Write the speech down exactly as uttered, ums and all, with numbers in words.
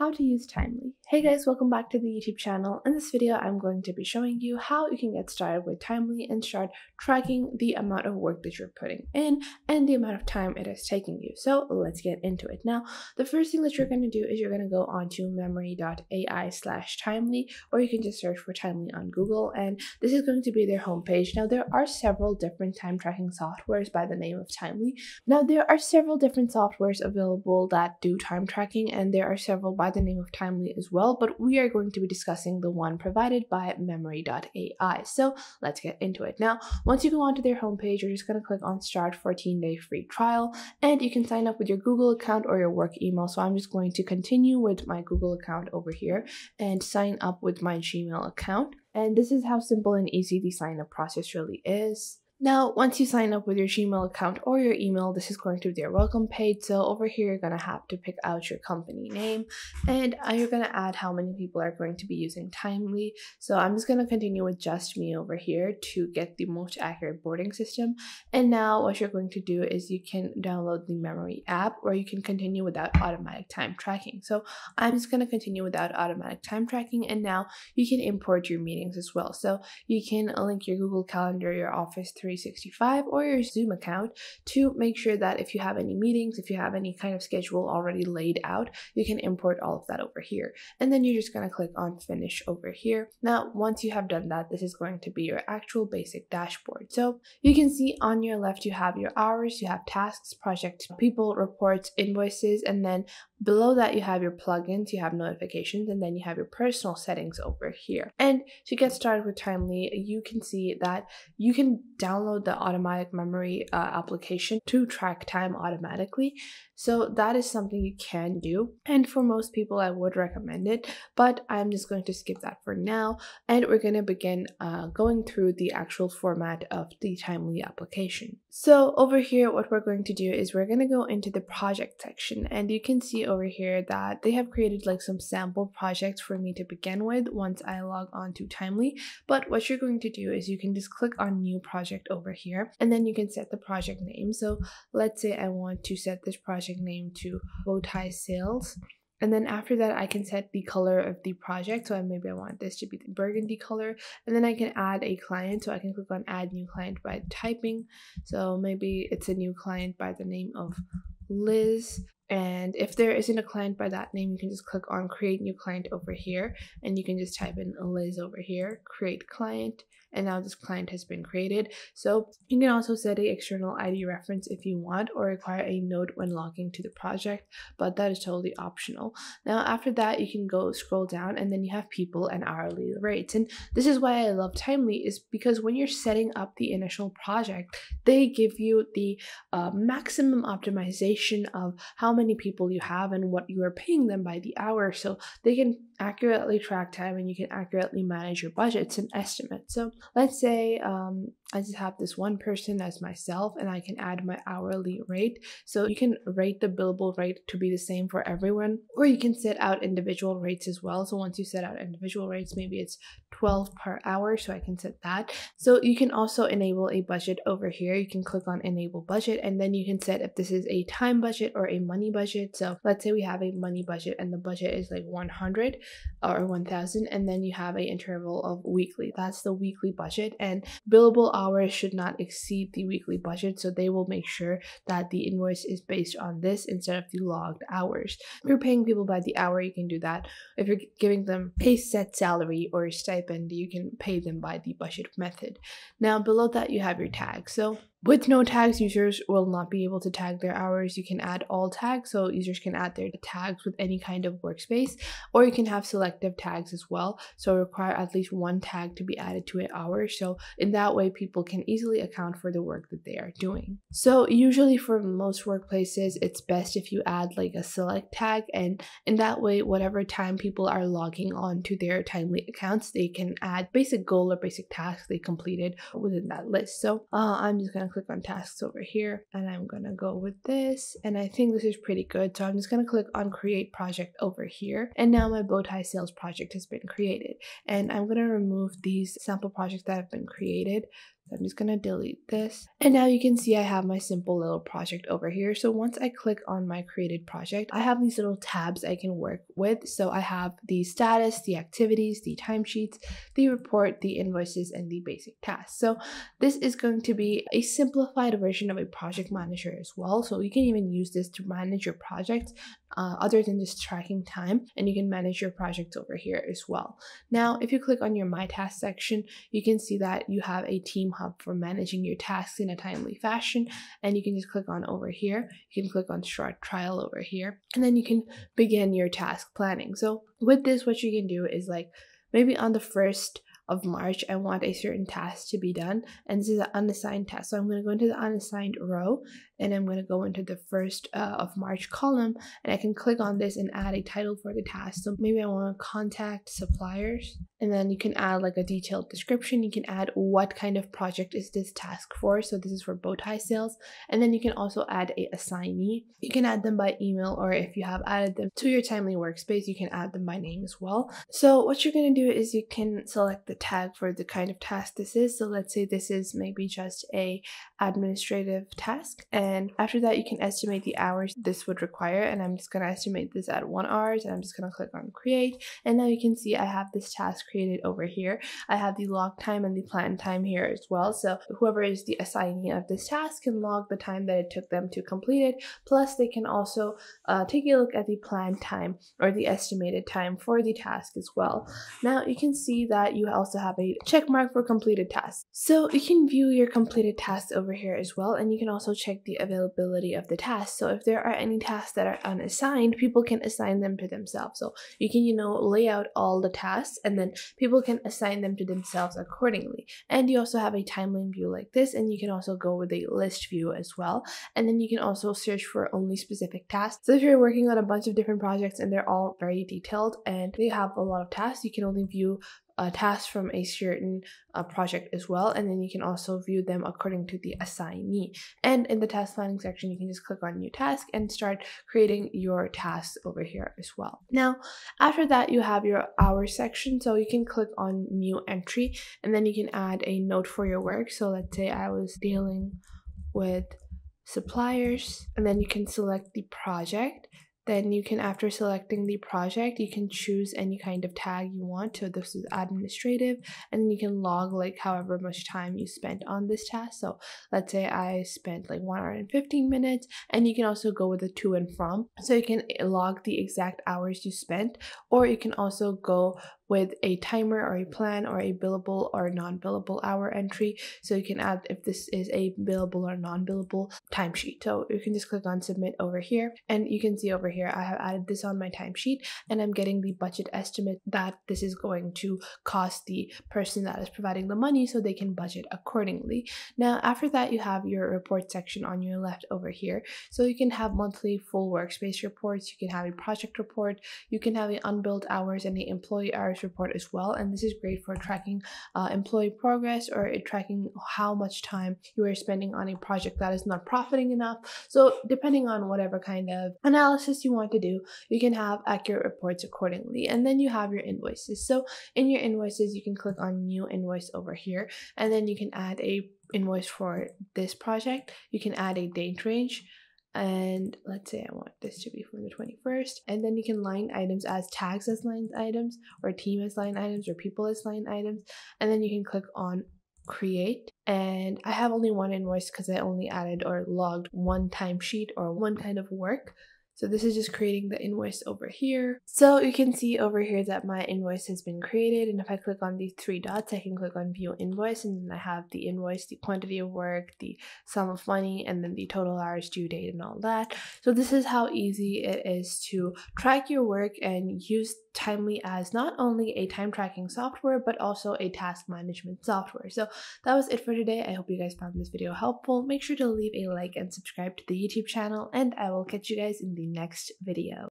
How to use Timely. Hey guys, welcome back to the YouTube channel. In this video, I'm going to be showing you how you can get started with Timely and start tracking the amount of work that you're putting in and the amount of time it is taking you. So let's get into it. Now, the first thing that you're going to do is you're going to go onto memory.ai slash Timely, or you can just search for Timely on Google. And this is going to be their homepage. Now, there are several different time tracking softwares by the name of Timely. Now, there are several different softwares available that do time tracking, and there are several by the name of Timely as well, but we are going to be discussing the one provided by memory dot A I. So let's get into it. Now, once you go onto their homepage, you're just going to click on start fourteen day free trial, and you can sign up with your Google account or your work email. So I'm just going to continue with my Google account over here and sign up with my Gmail account. And this is how simple and easy the sign up process really is. Now, once you sign up with your Gmail account or your email, this is going to be their welcome page. So over here, you're going to have to pick out your company name, and you're going to add how many people are going to be using Timely. So I'm just going to continue with just me over here to get the most accurate boarding system. And now what you're going to do is you can download the Memory app, or you can continue without automatic time tracking. So I'm just going to continue without automatic time tracking. And now you can import your meetings as well. So you can link your Google Calendar, your Office three sixty-five, or your Zoom account to make sure that if you have any meetings, if you have any kind of schedule already laid out, you can import all of that over here. And then you're just going to click on finish over here. Now, once you have done that, this is going to be your actual basic dashboard. So you can see on your left, you have your hours, you have tasks, projects, people, reports, invoices, and then below that you have your plugins, you have notifications, and then you have your personal settings over here. And to get started with Timely, you can see that you can download the automatic memory uh, application to track time automatically. So that is something you can do. And for most people, I would recommend it, but I'm just going to skip that for now. And we're going to begin uh, going through the actual format of the Timely application. So over here, what we're going to do is we're going to go into the project section, and you can see over here that they have created like some sample projects for me to begin with once I log on to Timely. But what you're going to do is you can just click on new project over here, and then you can set the project name. So let's say I want to set this project name to Bowtie Sales. And then after that, I can set the color of the project. So maybe I want this to be the burgundy color. And then I can add a client. So I can click on add new client by typing. So maybe it's a new client by the name of Liz. And if there isn't a client by that name, you can just click on create new client over here, and you can just type in Liz over here, create client, and now this client has been created. So you can also set an external I D reference if you want, or require a node when logging to the project, but that is totally optional. Now after that, you can go scroll down, and then you have people and hourly rates. And this is why I love Timely, is because when you're setting up the initial project, they give you the uh, maximum optimization of how much many people you have and what you are paying them by the hour, so they can accurately track time and you can accurately manage your budgets and estimates. So let's say um, I just have this one person as myself, and I can add my hourly rate. So you can rate the billable rate to be the same for everyone, or you can set out individual rates as well. So once you set out individual rates, maybe it's twelve per hour, so I can set that. So you can also enable a budget over here. You can click on enable budget, and then you can set if this is a time budget or a money budget. So let's say we have a money budget, and the budget is like one hundred or one thousand, and then you have an interval of weekly. That's the weekly budget, and billable hours should not exceed the weekly budget, so they will make sure that the invoice is based on this instead of the logged hours. If you're paying people by the hour, you can do that. If you're giving them a set salary or a stipend, you can pay them by the budget method. Now below that, you have your tags. So with no tags, users will not be able to tag their hours. You can add all tags, so users can add their tags with any kind of workspace, or you can have selective tags as well. So require at least one tag to be added to an hour. So in that way, people can easily account for the work that they are doing. So usually for most workplaces, it's best if you add like a select tag, and in that way, whatever time people are logging on to their Timely accounts, they can add basic goal or basic tasks they completed within that list. So uh, I'm just gonna click on tasks over here, and I'm gonna go with this, and I think this is pretty good. So I'm just gonna click on create project over here, and now my Bowtie Sales project has been created. And I'm gonna remove these sample projects that have been created. So I'm just going to delete this. And now you can see I have my simple little project over here. So once I click on my created project, I have these little tabs I can work with. So I have the status, the activities, the timesheets, the report, the invoices, and the basic tasks. So this is going to be a simplified version of a project manager as well. So you can even use this to manage your projects uh, other than just tracking time, and you can manage your projects over here as well. Now, if you click on your My Tasks section, you can see that you have a team hub for managing your tasks in a timely fashion, and you can just click on over here. You can click on Start Trial over here, and then you can begin your task planning. So with this, what you can do is, like, maybe on the first of March, I want a certain task to be done, and this is an unassigned task. So I'm going to go into the unassigned row, and I'm going to go into the first uh, of March column, and I can click on this and add a title for the task. So maybe I want to contact suppliers, and then you can add like a detailed description. You can add what kind of project is this task for. So this is for Bowtie Sales, and then you can also add a assignee. You can add them by email, or if you have added them to your Timely workspace, you can add them by name as well. So what you're going to do is you can select the tag for the kind of task this is. So let's say this is maybe just a administrative task, and after that you can estimate the hours this would require, and I'm just going to estimate this at one hour, and I'm just going to click on create. And now you can see I have this task created over here. I have the log time and the plan time here as well, so whoever is the assignee of this task can log the time that it took them to complete it, plus they can also uh, take a look at the plan time or the estimated time for the task as well. Now you can see that you also have a check mark for completed tasks. So you can view your completed tasks over here as well, and you can also check the availability of the tasks. So if there are any tasks that are unassigned, people can assign them to themselves. So you can, you know, lay out all the tasks, and then people can assign them to themselves accordingly. And you also have a timeline view like this, and you can also go with a list view as well. And then you can also search for only specific tasks. So if you're working on a bunch of different projects and they're all very detailed and they have a lot of tasks, you can only view Uh, tasks from a certain uh, project as well, and then you can also view them according to the assignee. And in the task planning section, you can just click on new task and start creating your tasks over here as well. Now after that, you have your hours section, so you can click on new entry, and then you can add a note for your work. So let's say I was dealing with suppliers, and then you can select the project. Then you can, after selecting the project, you can choose any kind of tag you want. So this is administrative, and then you can log like however much time you spent on this task. So let's say I spent like one hour and fifteen minutes, and you can also go with the to and from. So you can log the exact hours you spent, or you can also go with a timer or a plan or a billable or non-billable hour entry. So you can add if this is a billable or non-billable timesheet. So you can just click on submit over here, and you can see over here I have added this on my timesheet, and I'm getting the budget estimate that this is going to cost the person that is providing the money, so they can budget accordingly. Now after that, you have your report section on your left over here. So you can have monthly full workspace reports, you can have a project report, you can have the unbilled hours and the employee hours report as well, and this is great for tracking uh, employee progress or tracking how much time you are spending on a project that is not profiting enough. So depending on whatever kind of analysis you want to do, you can have accurate reports accordingly. And then you have your invoices. So in your invoices, you can click on new invoice over here, and then you can add a invoice for this project. You can add a date range, and let's say I want this to be from the twenty-first, and then you can line items as tags as line items, or team as line items, or people as line items, and then you can click on create. And I have only one invoice because I only added or logged one timesheet or one kind of work. So this is just creating the invoice over here. So you can see over here that my invoice has been created, and if I click on these three dots, I can click on view invoice, and then I have the invoice, the quantity of work, the sum of money, and then the total hours, due date, and all that. So this is how easy it is to track your work and use Timely as not only a time tracking software, but also a task management software. So that was it for today. I hope you guys found this video helpful. Make sure to leave a like and subscribe to the YouTube channel, and I will catch you guys in the next video.